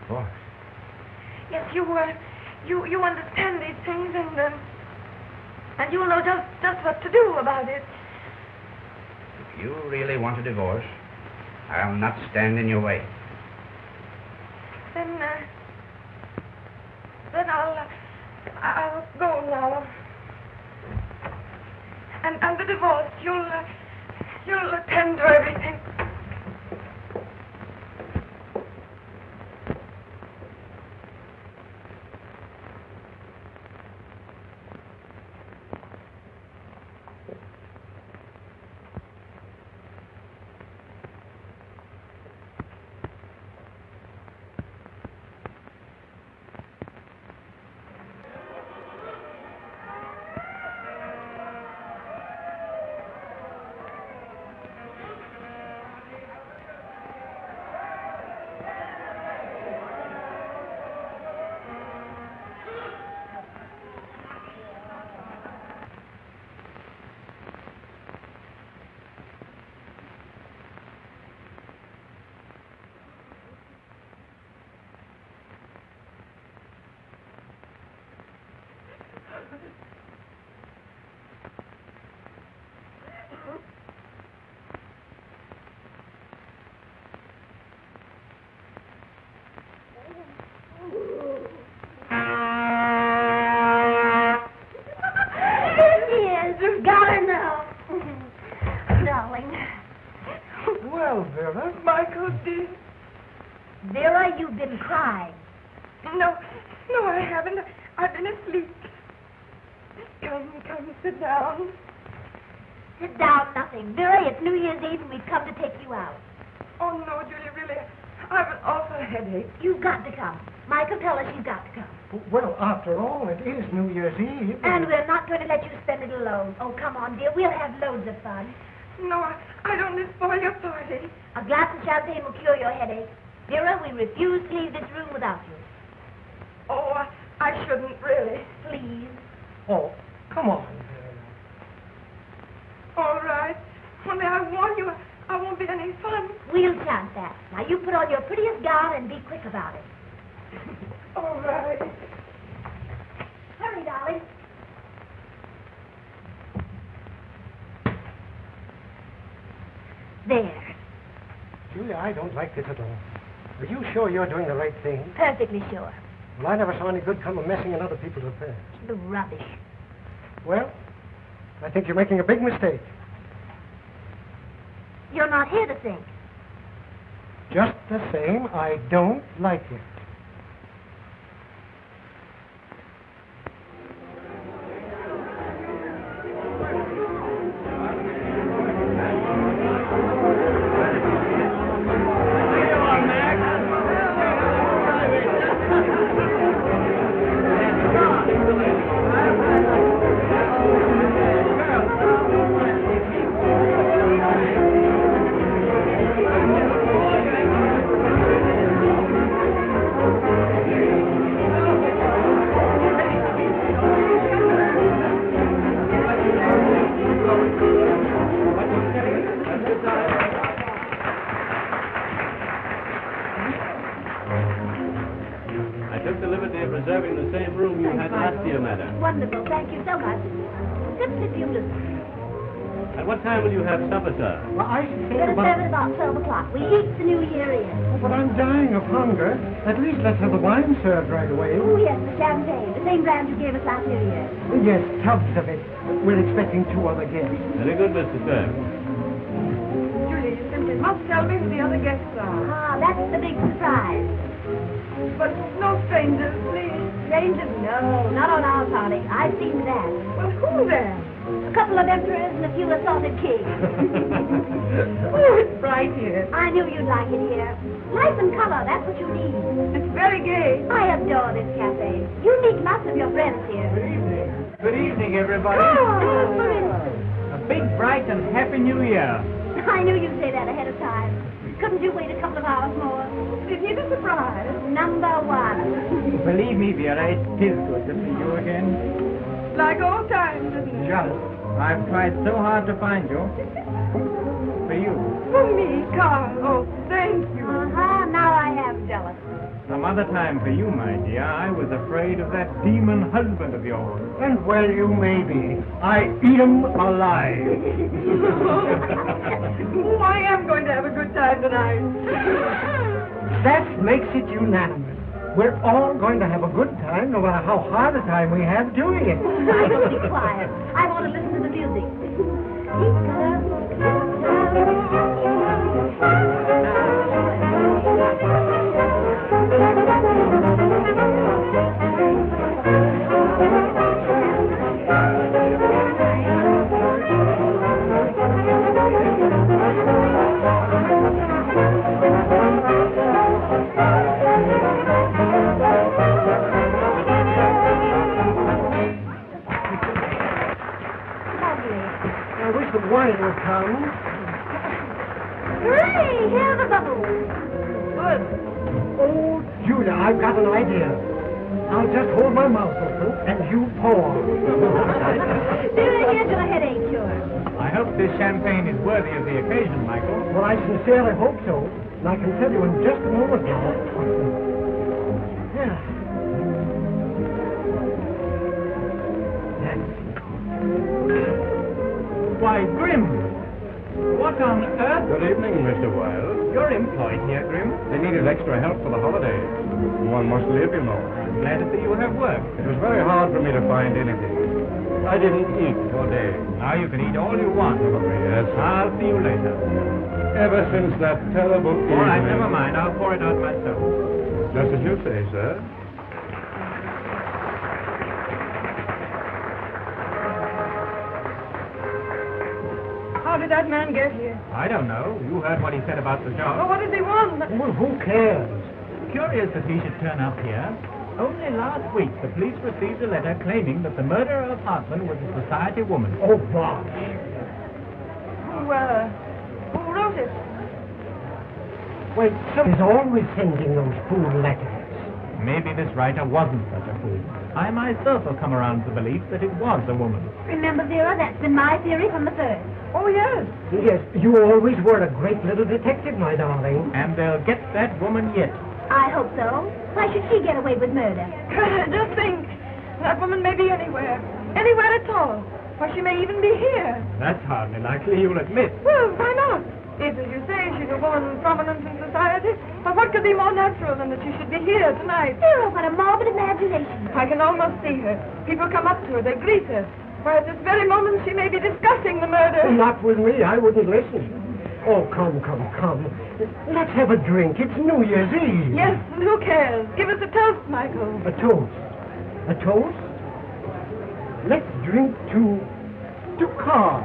Divorce? Yes, you understand these things, and you know just what to do about it. If you really want a divorce, I'll not stand in your way. Then I'll go now. And the divorce, you'll attend to everything. You're doing the right thing? Perfectly sure. Well, I never saw any good come of messing in other people's affairs. The rubbish. Well, I think you're making a big mistake. You're not here to think. Just the same, I don't like it. No, not on our party. I've seen that. Well, who then? A couple of emperors and a few assaulted kings. Oh, it's bright here. I knew you'd like it here. Life and color, that's what you need. It's very gay. I adore this cafe. You meet lots of your friends here. Good evening. Good evening, everybody. Oh, for instance. A big, bright, and happy New Year. I knew you'd say that ahead of time. Couldn't you wait a couple of hours more? It is a surprise. Number 1. Believe me, Vera, it is good to see you again. Like old times, isn't it? Just. I've tried so hard to find you. For you. For me, Carl. Oh, thank you. Uh-huh. Now I am jealous. Some other time for you, my dear. I was afraid of that demon husband of yours. And well, you may be. I eat him alive. Oh, I am going to have a good time tonight. That makes it unanimous. We're all going to have a good time, no matter how hard a time we have doing it. I will be quiet. I want to listen to the music. Hooray! Here's a bubble. Good. Oh, Julia, I've got an idea. I'll just hold my mouth open and you pour. There is your headache cure. I hope this champagne is worthy of the occasion, Michael. Well, I sincerely hope so. And I can tell you in just a moment now. Yeah. Why, Grimm! What on earth? Good evening, Mr. Wilde. You're employed here, Grimm. They needed extra help for the holidays. One must live, you know. I'm glad to see you have work. It was very hard for me to find anything. I didn't eat all day. Now you can eat all you want. Oh, yes. I'll see you later. Ever since that terrible evening... All right, never mind. I'll pour it out myself. Just as you say, sir. How did that man get here? I don't know. You heard what he said about the job. Well, what did he want? Well, who cares? Curious that he should turn up here. Only last week, the police received a letter claiming that the murderer of Hartman was a society woman. Oh, bosh. Who wrote it? Wait, somebody's always sending those fool letters. Maybe this writer wasn't such a fool. I myself have come around to the belief that it was a woman. Remember, Vera, that's been my theory from the first. Oh, yes. Yes, you always were a great little detective, my darling. And they'll get that woman yet. I hope so. Why should she get away with murder? Just think. That woman may be anywhere. Anywhere at all. Or she may even be here. That's hardly likely, you'll admit. Well, why not? If, as you say, she's a woman prominent in society, but what could be more natural than that she should be here tonight? Oh, what a morbid imagination. I can almost see her. People come up to her. They greet her. Why, at this very moment, she may be discussing the murder. Not with me. I wouldn't listen. Oh, come. Let's have a drink. It's New Year's Eve. Yes, and who cares? Give us a toast, Michael. A toast? A toast? Let's drink to Carl,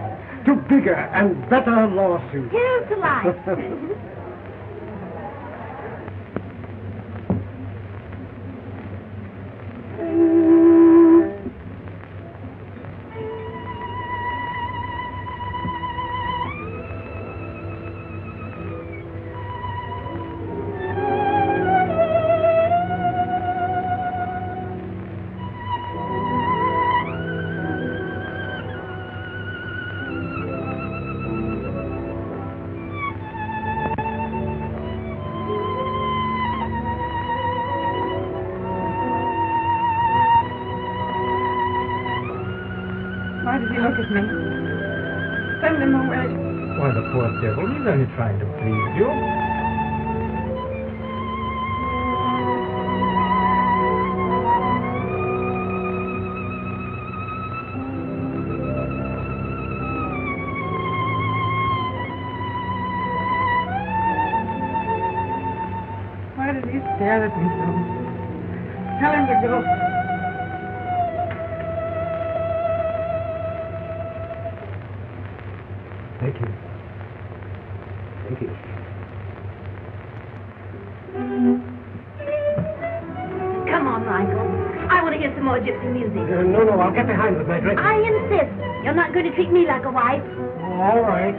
to bigger and better lawsuits. Here's to life. Trying to please you. Why did he stare at me so? Tell him to go. Thank you. Thank you. Come on, Michael. I want to hear some more gypsy music. No, I'll get behind with my dress. I insist. You're not going to treat me like a wife. All right.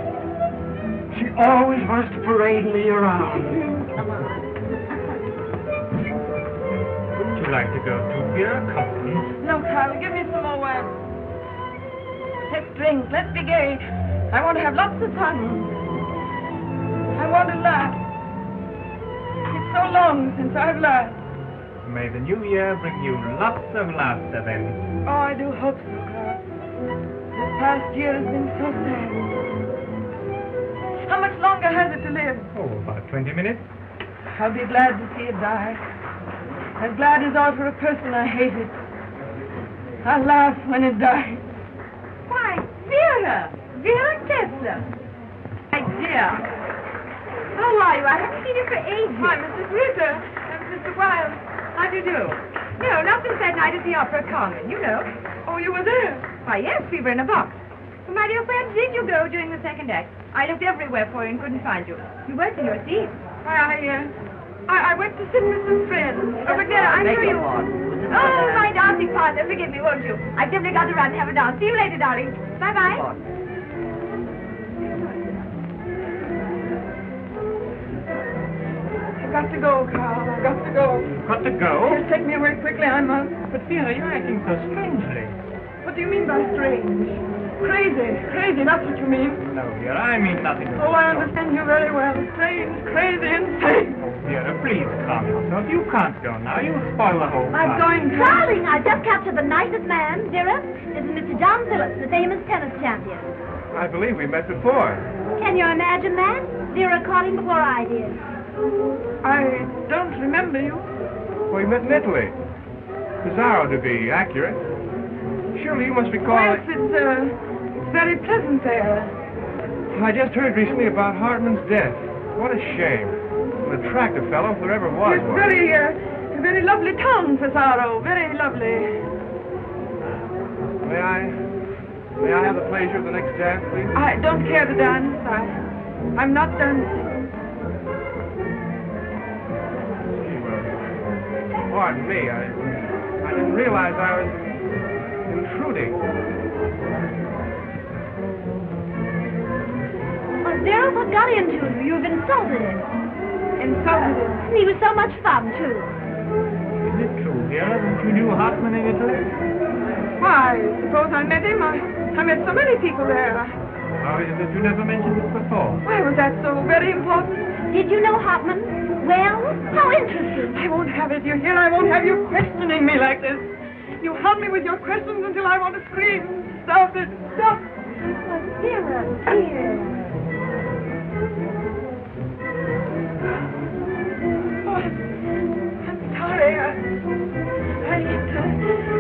She always wants to parade me around. Come on. Would you like to go to beer company? No, Carl. Give me some more wine. Let's drink. Let's be gay. I want to have lots of fun. I want to laugh. It's so long since I've laughed. May the new year bring you lots of laughter then. Oh, I do hope so, Carl. The past year has been so sad. How much longer has it to live? Oh, about 20 minutes. I'll be glad to see it die. As glad as all for a person I hated. I'll laugh when it dies. Why, Vera! Vera Kessler! My dear! How are you? I haven't seen you for ages. Why, Mrs. Ritter and Mr. Wilde. How do you do? No, not since that night at the Opera Common, you know. Oh, you were there? Why, yes, we were in a box. Well, my dear, where did you go during the second act? I looked everywhere for you and couldn't find you. You weren't in your seat. I went to sit with some friends. Over there, I knew you. Oh, my dancing partner, forgive me, won't you? I've simply got to run and have a dance. See you later, darling. Bye-bye. I've got to go, Carl. I've got to go. You've got to go? Just take me away quickly. I must. But, Vera, you're acting so strangely. What do you mean by strange? Crazy, that's what you mean. No, dear, I mean nothing. Oh, I understand you very well. Strange, crazy, insane. Oh, Vera, please calm yourself. You can't go now. You'll spoil the whole I'm going. Darling, I just captured the nicest man, Vera. It's Mr. John Phillips, the famous tennis champion. I believe we met before. Can you imagine that? Vera caught him before I did. I don't remember you. We met in Italy. Pesaro, to be accurate. Surely you must recall... Yes, it's very pleasant there. I just heard recently about Hartman's death. What a shame. An attractive fellow, if there ever was one. It's very lovely town, Pesaro. Very lovely. May I have the pleasure of the next dance, please? I don't care to dance. I'm not dancing. Pardon me. I didn't realize I was... intruding. Oh, Daryl, what got into you? You've insulted him. Insulted him? And he was so much fun, too. Is it true, Daryl, that you knew Hartman in Italy? Why, I suppose I met him. I met so many people there. How is it that you never mentioned it before? Why was that so very important? Did you know Hartman? Well, how interesting. I won't have it. You hear? I won't have you questioning me like this. You help me with your questions until I want to scream. Stop it. Stop. Oh, dear. Oh, I'm sorry.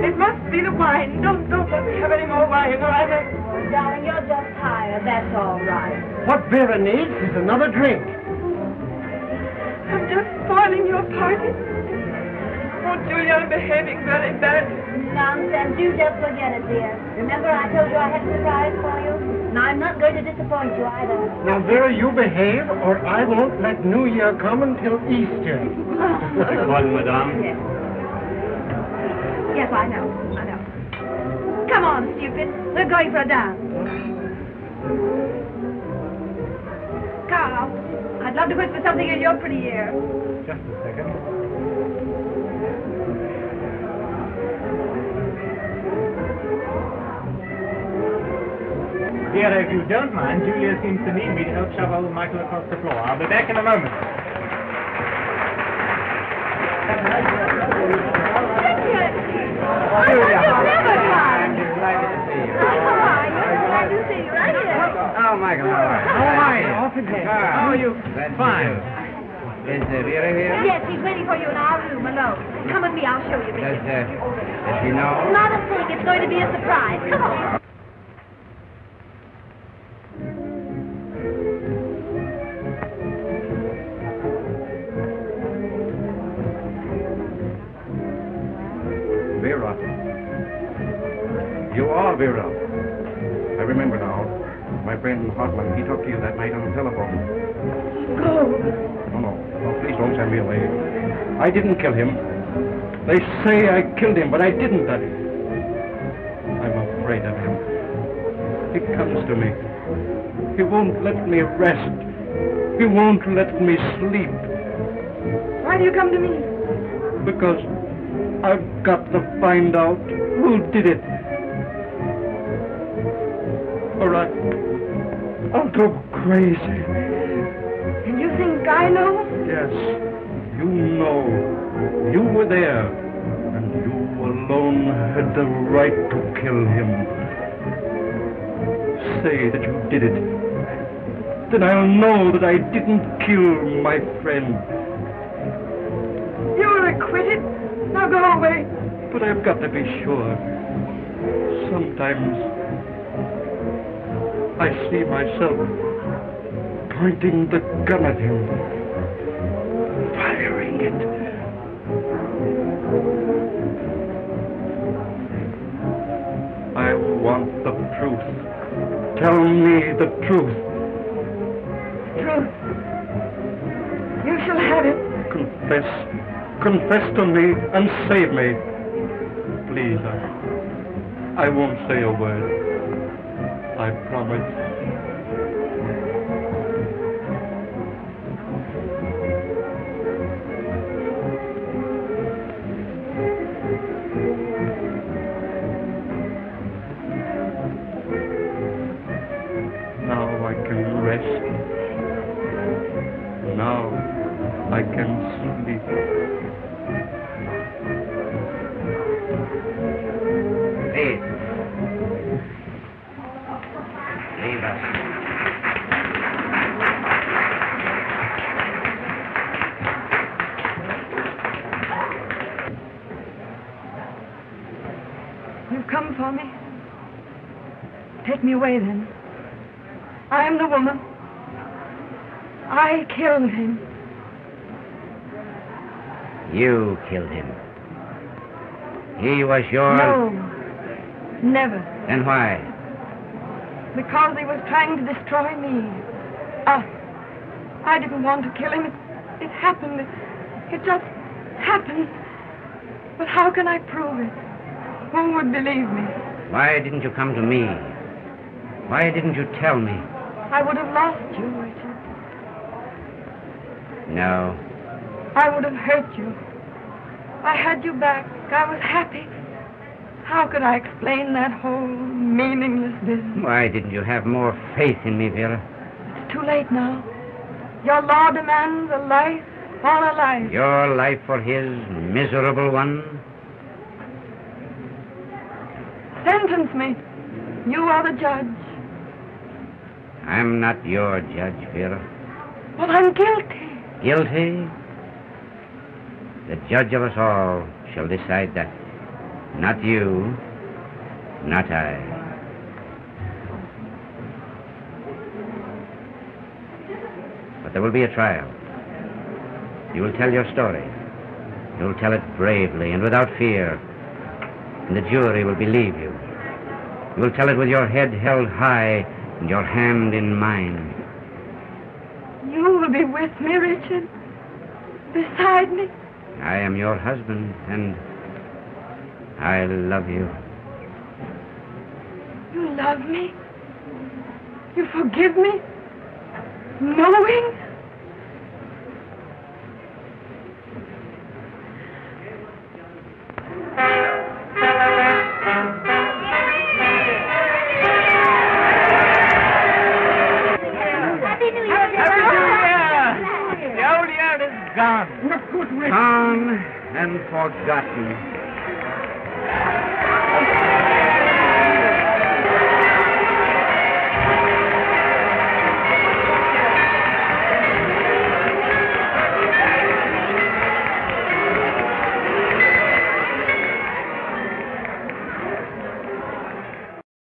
It must be the wine. Don't let me have any more wine. Or I don't... Oh, darling, you're just tired. That's all right. What Vera needs is another drink. I'm just spoiling your party. Oh, Julia, I'm behaving very badly. Nonsense. You just forget it, dear. Remember I told you I had a surprise for you? And I'm not going to disappoint you either. Now, Vera, you behave, or I won't let New Year come until Easter. Pardon, madame. Yes, I know. Come on, stupid. We're going for a dance. Carl, I'd love to whisper something in your pretty ear. Just a second. Dear, if you don't mind, Julia seems to need me to help shovel Michael across the floor. I'll be back in a moment. Oh, Julia. You'll never come. I'm delighted to see you. How are you? Glad to see you right here. Oh, Michael, all right. How are you? Fine. Is Vera here? Yes, he's waiting for you in our room alone. Come with me, I'll show you. Does she know? Not a thing. It's going to be a surprise. Come on. Vera. You are Vera. I remember now. My friend Hartman, he talked to you that night on the telephone. Go! No, no, no, please don't send me away. I didn't kill him. They say I killed him, but I didn't. I'm afraid of him. He comes to me. He won't let me rest. He won't let me sleep. Why do you come to me? Because I've got to find out who did it. All right. I'll go crazy. And you think I know? Yes. You know. You were there. And you alone had the right to kill him. Say that you did it. Then I'll know that I didn't kill my friend. You'll acquit it. Now go away. But I've got to be sure. Sometimes I see myself pointing the gun at him, firing it. I want the truth. Tell me the truth. Truth. You shall have it. Confess. Confess to me and save me. Please, I won't say a word. I promise. Now I can rest. Now I can sleep. Hey. You've come for me. Take me away, then. I am the woman. I killed him. You killed him. He was yours. No. Never. Then why? Because he was trying to destroy me. I didn't want to kill him. It happened. It just happened. But how can I prove it? Who would believe me? Why didn't you come to me? Why didn't you tell me? I would have lost you, Richard. No. I would have hurt you. I had you back. I was happy. How could I explain that whole meaningless business? Why didn't you have more faith in me, Vera? It's too late now. Your law demands a life for a life. Your life for his miserable one? Sentence me. You are the judge. I'm not your judge, Vera. But I'm guilty. Guilty? The judge of us all shall decide that. Not you, not I. But there will be a trial. You will tell your story. You will tell it bravely and without fear. And the jury will believe you. You will tell it with your head held high and your hand in mine. You will be with me, Richard. Beside me. I am your husband and I love you. You love me? You forgive me? Knowing? Happy New Year! Happy New Year! The old year is gone. Gone and forgotten.